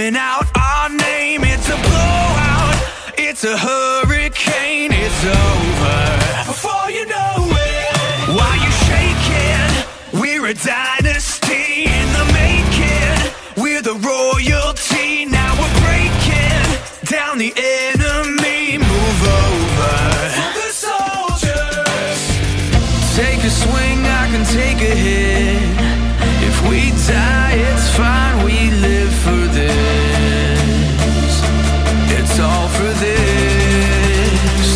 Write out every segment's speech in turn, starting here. screaming out our name. It's a blowout, it's a hurricane, it's over before you know it. While you're shaking, we're a dynasty in the making. We're the royalty, now we're breaking down the enemy. Move over for the soldiers. Take a swing, I can take a hit. If we die, it's fine, we live for this. It's all for this.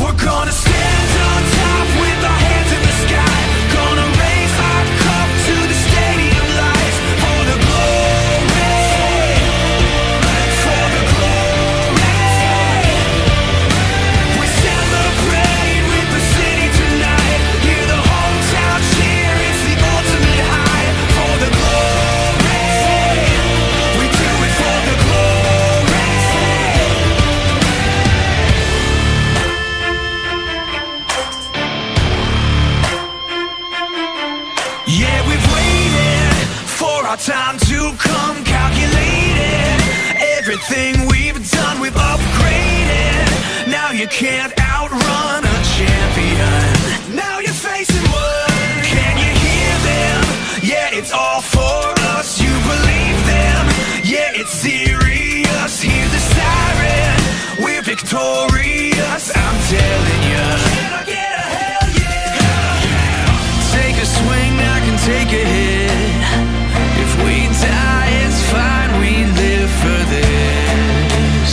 We're gonna stand on top with our hands in the sky. Gonna raise our cup to the stadium lights. For the glory, for the glory. We celebrate with the city tonight. Hear the whole town cheer, it's the ultimate. For the glory, we do it for the glory. Yeah, we've waited for our time to come, calculated everything we've done, we've upgraded. Now you can't outrun a champion. Now you're facing one. Can you hear them? Yeah, it's all for us, you believe them. Yeah, it's serious, hear the siren. We're victorious, I'm telling you. Can I get a hell yeah? Take a swing, I can take a hit. If we die, it's fine, we live for this.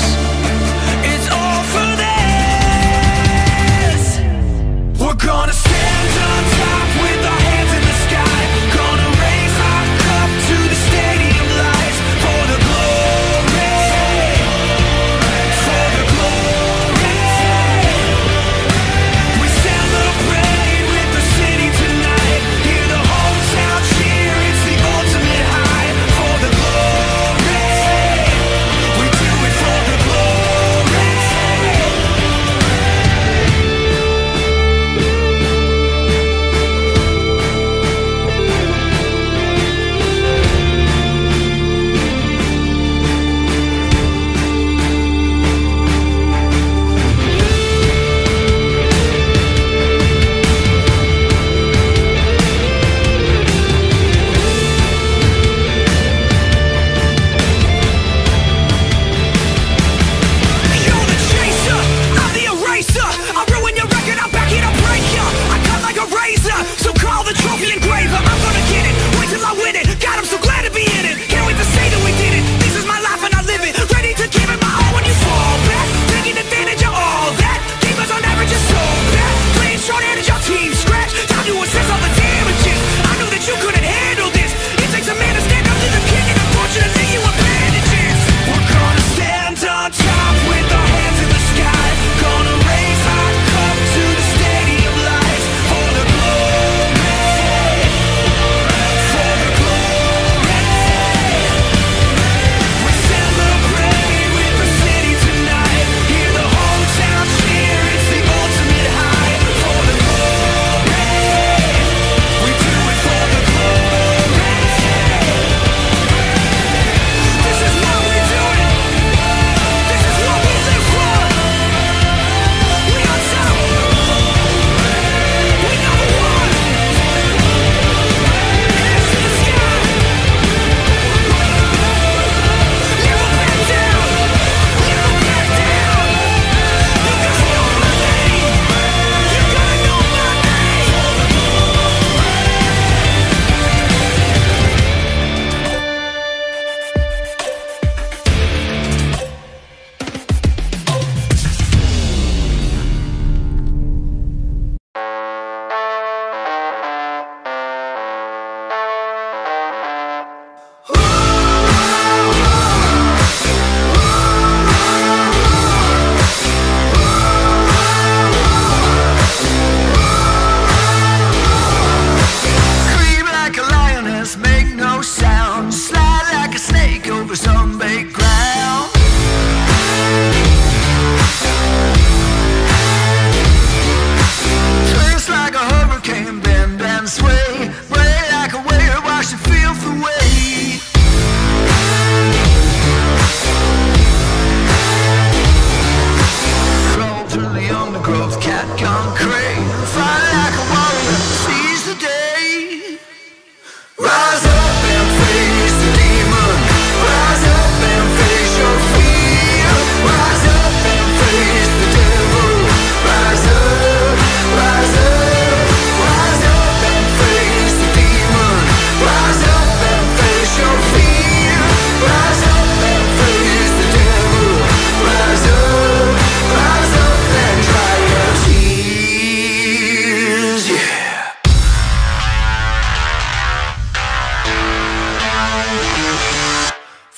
It's all for this. We're gonna stand on top with our hands in the sky. Gonna raise our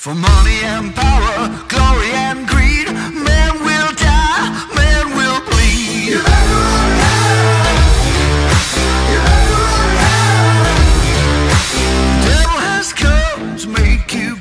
For money and power, glory and greed, men will die, men will bleed. You better run high, you better run high. The devil has come to make you